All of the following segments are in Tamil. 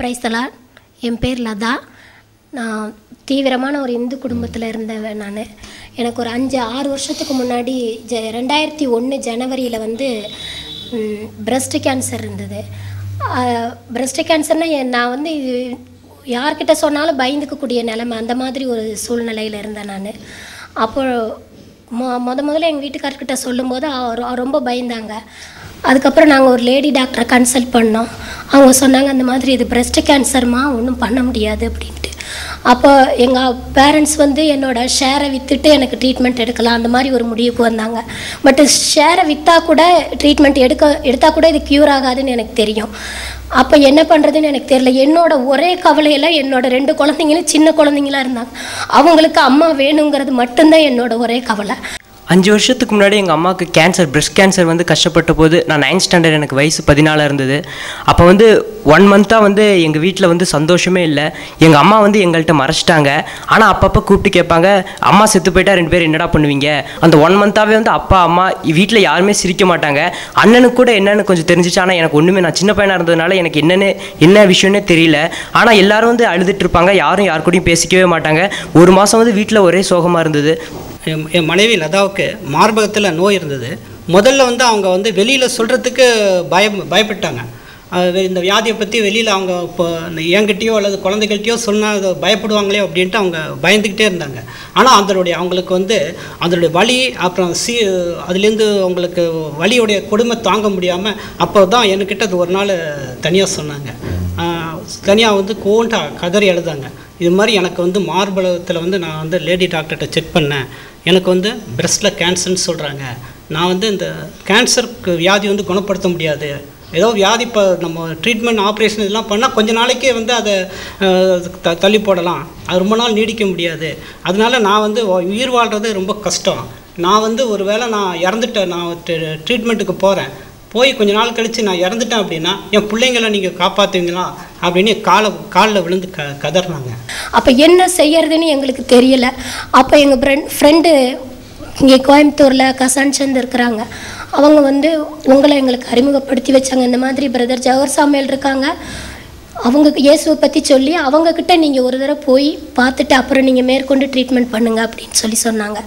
பிரைஸ் தலார். என் பேர் லதா. நான் தீவிரமான ஒரு இந்து குடும்பத்தில் இருந்தேன். நான் எனக்கு ஒரு 5-6 வருஷத்துக்கு முன்னாடி 2001 ஜனவரியில் வந்து பிரஸ்ட் கேன்சர் இருந்தது. பிரஸ்ட் கேன்சர்னால் நான் வந்து இது யார்கிட்ட சொன்னாலும் பயந்துக்கக்கூடிய நிலைமை, அந்த மாதிரி ஒரு சூழ்நிலையில் இருந்தேன் நான். அப்போது முதல்ல எங்கள் வீட்டுக்கார்கிட்ட சொல்லும்போது ரொம்ப பயந்தாங்க. அதுக்கப்புறம் நாங்கள் ஒரு லேடி டாக்டரை கன்சல்ட் பண்ணோம். அவங்க சொன்னாங்க, அந்த மாதிரி இது பிரஸ்ட் கேன்சர்மா, ஒன்றும் பண்ண முடியாது அப்படின்ட்டு. அப்போ எங்கள் பேரண்ட்ஸ் வந்து என்னோடய ஷேரை விற்றுட்டு எனக்கு ட்ரீட்மெண்ட் எடுக்கலாம் அந்த மாதிரி ஒரு முடிவுக்கு வந்தாங்க. பட் ஷேரை விற்றா கூட ட்ரீட்மெண்ட் எடுத்தால் கூட இது க்யூர் ஆகாதுன்னு எனக்கு தெரியும். அப்போ என்ன பண்ணுறதுன்னு எனக்கு தெரியல. என்னோடய ஒரே கவலையில் என்னோடய 2 குழந்தைங்களும் சின்ன குழந்தைங்களாக இருந்தாங்க. அவங்களுக்கு அம்மா வேணுங்கிறது மட்டும்தான் என்னோடய ஒரே கவலை. 5 வருஷத்துக்கு முன்னாடி எங்கள் அம்மாவுக்கு கேன்சர், பிரஸ்ட் கேன்சர் வந்து கஷ்டப்பட்ட போது நான் 9th ஸ்டாண்டர்ட், எனக்கு வயசு 14 இருந்தது. அப்போ வந்து 1 மந்த்தாக வந்து எங்கள் வீட்டில் வந்து சந்தோஷமே இல்லை. எங்கள் அம்மா வந்து எங்கள்கிட்ட மறைச்சிட்டாங்க. ஆனால் அப்பப்போ கூப்பிட்டு கேட்பாங்க, அம்மா செத்து போயிட்டா 2 பேரும் என்னடா பண்ணுவீங்க? அந்த 1 மந்த்தாகவே வந்து அப்பா அம்மா வீட்டில் யாருமே சிரிக்க மாட்டாங்க. அண்ணனுக்கு கூட என்னென்னு கொஞ்சம் தெரிஞ்சிச்சு. ஆனால் எனக்கு ஒன்றுமே, நான் சின்ன பையனாக இருந்ததுனால எனக்கு என்ன விஷயம்னே தெரியல. ஆனால் எல்லோரும் வந்து அழுதுட்டு இருப்பாங்க. யாரும் யாருக்கூடையும் பேசிக்கவே மாட்டாங்க. 1 மாதம் வந்து வீட்டில் ஒரே சோகமாக இருந்தது. என் மனைவி லதாவுக்கு மார்பகத்தில் நோய் இருந்தது. முதல்ல வந்து அவங்க வந்து வெளியில் சொல்கிறதுக்கு பயப்பட்டாங்க. இந்த வியாதியை பற்றி வெளியில் அவங்க இப்போ என்கிட்டயோ அல்லது குழந்தைகள்கிட்டையோ சொன்னால் அதை பயப்படுவாங்களே அப்படின்ட்டு அவங்க பயந்துக்கிட்டே இருந்தாங்க. ஆனால் அதனுடைய அவங்களுக்கு வந்து அதனுடைய வலி, அப்புறம் அதுலேருந்து அவங்களுக்கு வலியுடைய கொடுமை தாங்க முடியாமல் அப்போ தான் என்கிட்ட அது ஒரு நாள் தனியாக சொன்னாங்க. தனியாக வந்து கோண்டா கதறி எழுதாங்க. இது மாதிரி எனக்கு வந்து மார்பகத்தில் வந்து நான் வந்து லேடி டாக்டர்கிட்ட செக் பண்ணேன். எனக்கு வந்து பிரஸ்ட்டில் கேன்சர்னு சொல்கிறாங்க. நான் வந்து இந்த கேன்சருக்கு வியாதி வந்து குணப்படுத்த முடியாது. ஏதோ வியாதி இப்போ நம்ம ட்ரீட்மெண்ட், ஆப்ரேஷன் இதெல்லாம் பண்ணால் கொஞ்சம் நாளைக்கே வந்து அதை தள்ளி போடலாம். அது ரொம்ப நாள் நீடிக்க முடியாது. அதனால நான் வந்து உயிர் வாழ்கிறது ரொம்ப கஷ்டம். நான் வந்து ஒரு வேளை நான் இறந்துட்டேன், நான் ட்ரீட்மெண்ட்டுக்கு போகிறேன், போய் கொஞ்ச நாள் கழித்து நான் இறந்துட்டேன் அப்படின்னா என் பிள்ளைங்களை நீங்கள் காப்பாற்றுவீங்களா அப்படின்னு காலில் விழுந்து கதறினாங்க. அப்போ என்ன செய்யறதுன்னு எங்களுக்கு தெரியல. அப்போ எங்கள் ஃப்ரெண்டு இங்கே கோயம்புத்தூரில் கசான்சந்த் இருக்கிறாங்க. அவங்க வந்து உங்களை எங்களுக்கு அறிமுகப்படுத்தி வச்சாங்க. இந்த மாதிரி பிரதர் ஜவஹர் சாமியல் இருக்காங்க, அவங்க இயேசுவை பற்றி சொல்லி அவங்கக்கிட்ட நீங்கள் ஒரு தடவை போய் பார்த்துட்டு அப்புறம் நீங்கள் மேற்கொண்டு ட்ரீட்மெண்ட் பண்ணுங்கள் அப்படின்னு சொல்லி சொன்னாங்க.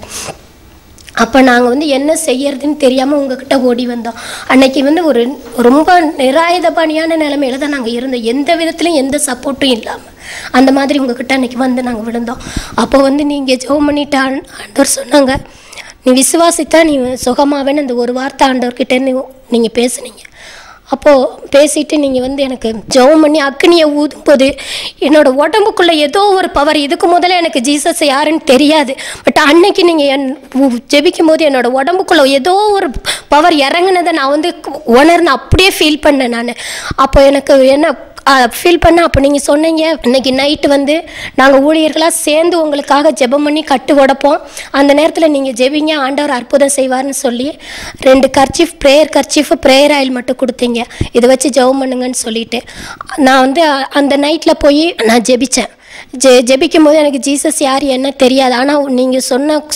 அப்போ நாங்கள் வந்து என்ன செய்யறதுன்னு தெரியாமல் உங்ககிட்ட ஓடி வந்தோம். அன்னைக்கு வந்து ஒரு ரொம்ப நிராயுதபாணியான நிலைமையில தான் நாங்கள் இருந்தோம். எந்த விதத்துலையும் எந்த சப்போர்ட்டும் இல்லாமல் அந்த மாதிரி உங்ககிட்ட அன்றைக்கி வந்து நாங்கள் விழுந்தோம். அப்போ வந்து நீங்கள் ஜெபம் பண்ணிட்டு ஆண்டவர் சொன்னாங்க, நீ விசுவாசித்தா நீ சுகமாவேன்னு அந்த ஒரு வார்த்தை ஆண்டவர்கிட்டேருந்து நீங்கள் பேசுனீங்க. அப்போது பேசிட்டு நீங்கள் வந்து எனக்கு ஜெபம் பண்ணி அக்னியை ஊதும் போது என்னோடய உடம்புக்குள்ளே ஏதோ ஒரு பவர். இதுக்கு முதல்ல எனக்கு ஜீசஸ் யாருன்னு தெரியாது. பட் அன்னைக்கு நீங்கள் ஜெபிக்கும் போது என்னோடய உடம்புக்குள்ளே ஏதோ ஒரு பவர் இறங்குனதை நான் வந்து உணர்ந்து அப்படியே ஃபீல் பண்ணேன் நான். அப்போ எனக்கு என்ன ஃபீல் பண்ண, அப்போ நீங்கள் சொன்னீங்க, இன்றைக்கி நைட்டு வந்து நாங்கள் ஊழியர்களாக சேர்ந்து உங்களுக்காக ஜெபம் பண்ணி கட்டு உடைப்போம், அந்த நேரத்தில் நீங்கள் ஜெபிங்க, ஆண்டவர் அற்புதம் செய்வார்னு சொல்லி 2 kerchief prayer kerchief, prayer oil மட்டும் கொடுத்தீங்க, இதை வச்சு ஜெபம் பண்ணுங்கன்னு சொல்லிவிட்டு நான் வந்து அந்த நைட்டில் போய் நான் ஜெபித்தேன். ஜெபிக்கும் போது எனக்கு ஜீசஸ் யார் என்ன தெரியாது. ஆனால் நீங்கள்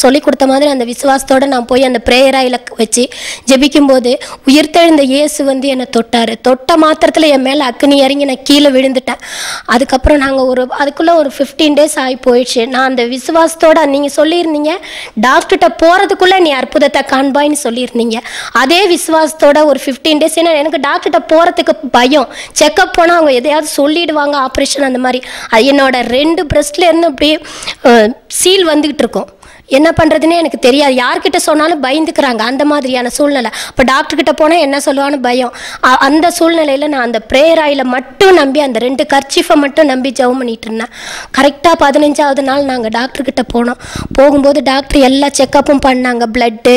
சொல்லி கொடுத்த மாதிரி அந்த விசுவாசத்தோடு நான் போய் அந்த ப்ரேயராயில் வச்சு ஜெபிக்கும்போது உயிர்த்தெழுந்த இயேசு வந்து என்னை தொட்டார். தொட்ட மாத்திரத்தில் என் மேலே அக்னி இறங்கி நான் கீழே விழுந்துட்டேன். அதுக்கப்புறம் நாங்கள் அதுக்குள்ளே ஒரு 15 டேஸ் ஆகி போயிடுச்சு. நான் அந்த விசுவாசத்தோடு நீங்கள் சொல்லியிருந்தீங்க, டாக்டர்கிட்ட போகிறதுக்குள்ளே நீ அற்புதத்தை காண்பாயின்னு சொல்லியிருந்தீங்க. அதே விசுவாசத்தோட ஒரு 15 டேஸ், ஏன்னா எனக்கு டாக்டர்கிட்ட போகிறதுக்கு பயம். செக்கப் போனால் அவங்க எதையாவது சொல்லிடுவாங்க, ஆப்ரேஷன் அந்த மாதிரி. என்னோட 2 பிரஸ்ட்லேருந்து அப்படியே சீல் வந்துக்கிட்டு இருக்கும். என்ன பண்ணுறதுன்னே எனக்கு தெரியாது. யார்கிட்ட சொன்னாலும் பயந்துக்கிறாங்க அந்த மாதிரியான சூழ்நிலை. இப்போ டாக்டர்கிட்ட போனால் என்ன சொல்லுவான்னு பயம். அந்த சூழ்நிலையில் நான் அந்த ப்ரேயர் ஆயில் மட்டும் நம்பி அந்த 2 கர்ச்சீஃபை மட்டும் நம்பி ஜெபம் பண்ணிகிட்டு இருந்தேன். கரெக்டாக 15வது நாள் நாங்கள் டாக்டர்கிட்ட போனோம். போகும்போது டாக்டர் எல்லா செக்கப்பும் பண்ணாங்க. பிளட்டு,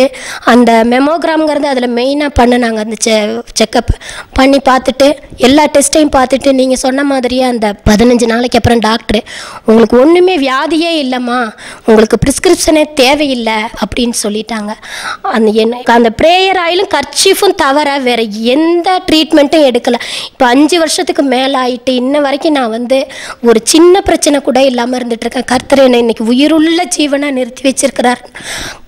அந்த மெமோகிராம்ங்கிறது அதில் மெயினாக பண்ணினாங்க. அந்த செக்கப் பண்ணி பார்த்துட்டு எல்லா டெஸ்ட்டையும் பார்த்துட்டு நீங்கள் சொன்ன மாதிரியே அந்த 15 நாளைக்கு அப்புறம் டாக்டர், உங்களுக்கு ஒன்றுமே வியாதியே இல்லைம்மா, உங்களுக்கு ப்ரிஸ்கிரிப்ஷன் தேவையில்லை அப்படின்னு சொல்லிட்டாங்க. அந்த பிரேயர் ஆயிலும் கர்ச்சீஃபும் தவிர வேற எந்த ட்ரீட்மெண்ட்டும் எடுக்கல. இப்போ 5 வருஷத்துக்கு மேலே ஆயிட்டு இன்ன வரைக்கும் நான் வந்து ஒரு சின்ன பிரச்சனை கூட இல்லாமல் இருந்துட்டு இருக்கேன். கர்த்தர் என்னை இன்னைக்கு உயிருள்ள ஜீவனாக நிறுத்தி வச்சிருக்கிறார்.